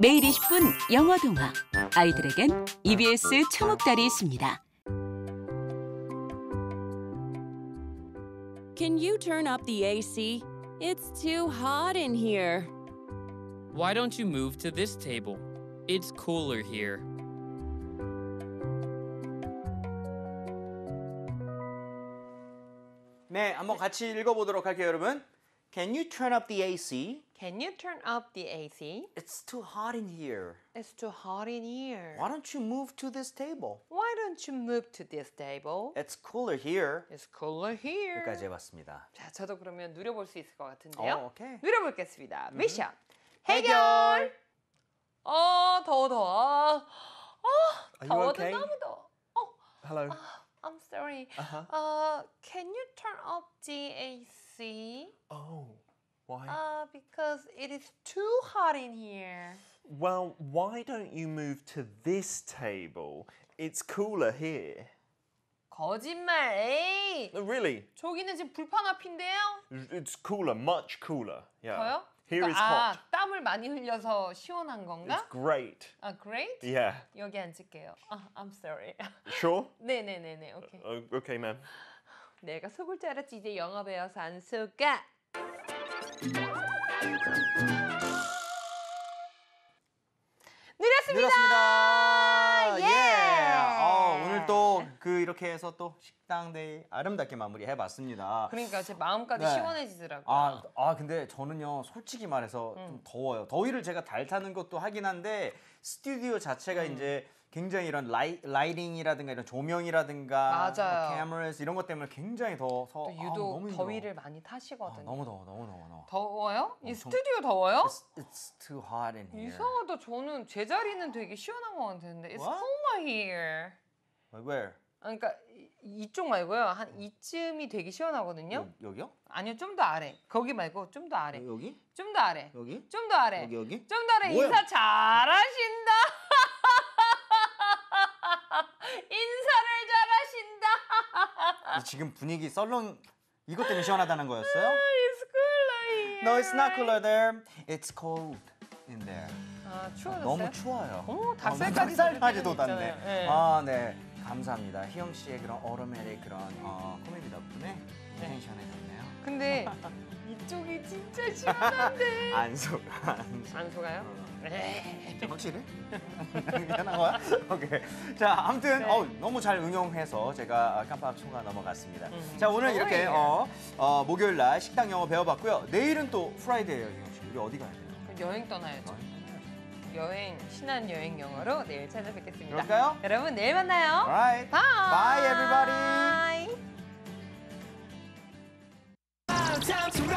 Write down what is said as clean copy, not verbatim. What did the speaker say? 매일 20분 영어 동화. 아이들에겐 EBS 초목달이 있습니다. Can you turn up the AC? It's too hot in here. Why don't you move to this table? It's cooler here. 네, 한번 같이 읽어보도록 할게요, 여러분. Can you turn up the AC? Can you turn up the AC? It's too hot in here. It's too hot in here. Why don't you move to this table? Why don't you move to this table? It's cooler here. It's cooler here. 여기까지 해봤습니다. 자, 저도 그러면 누려볼 수 있을 것 같은데요. 오케이. 누려보겠습니다. 미션 해결! 더워. 더워도 너무 더워. Hello. I'm sorry. Can you turn up the AC? Oh. Why? Because it is too hot in here. Well, why don't you move to this table? It's cooler here. 거짓말, 에이. Really? 저기는 지금 불판 앞인데요? It's cooler, much cooler. Yeah. 더요? Here is hot. 땀을 많이 흘려서 시원한 건가? It's great. Great? Yeah. 여기 앉을게요. I'm sorry. Sure? 네. Okay. Okay, ma'am. 내가 속을 줄 알았지. 이제 영어 배워서 안 속아. 늘었습니다. 예. Yeah. 오늘 또 이렇게 해서 또 식당 데이 아름답게 마무리해봤습니다. 그러니까 제 마음까지 시원해지더라고요. 근데 저는요 솔직히 말해서 좀 더워요. 더위를 제가 잘 타는 것도 하긴 한데 스튜디오 자체가 이제 굉장히 이런 라이팅이라든가 이런 조명이라든가 카메라 이런 것 때문에 굉장히 더워서 유독 더위를 많이 타시거든요. 너무 더워. 더워요? 이 스튜디오 더워요? It's too hot in here. 이상하다. 저는 제 자리는 되게 시원한 것 같은데 It's colder here. Where? 그러니까 이쪽 말고요. 한 이쯤이 되게 시원하거든요. 여기요? 아니요. 좀 더 아래. 거기 말고 좀 더 아래. 여기? 좀 더 아래. 여기? 좀 더 아래. 여기? 좀 더 아래. 뭐야? 인사 잘하신다. 인사를 잘하신다. 지금 분위기 썰렁 이것 때문에 시원하다는 거였어요? It's cooler here. No, it's not cooler there. It's cold in there. 추워졌어요? 너무 추워요. 닭살까지도 닿네. 네. 네. 감사합니다. 희영 씨의 그런 얼음의 그런 코미디 덕분에 굉장히 시원해졌네요. 근데 이쪽이 진짜 시원한데. 안 속아요? 확실해? 괜찮은 거야? 오케이. 자, 아무튼 너무 잘 응용해서 제가 깜빡 속아 넘어갔습니다. 자, 오늘 이렇게 목요일 날 식당 영어 배워봤고요. 내일은 또 프라이데이예요, 희영 씨. 우리 어디 가야 돼요? 여행 떠나야죠. 여행, 신한 여행 영어로 내일 찾아뵙겠습니다. 그럴까요? 여러분 내일 만나요. Alright. Bye. Bye everybody. Bye.